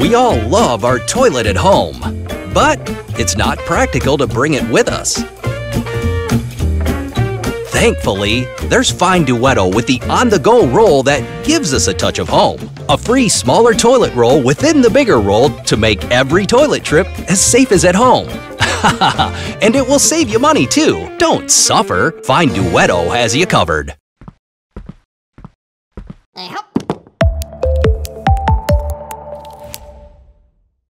We all love our toilet at home, but it's not practical to bring it with us. Thankfully, there's Fine Duetto with the on-the-go roll that gives us a touch of home. A free smaller toilet roll within the bigger roll to make every toilet trip as safe as at home. And it will save you money too. Don't suffer. Fine Duetto has you covered.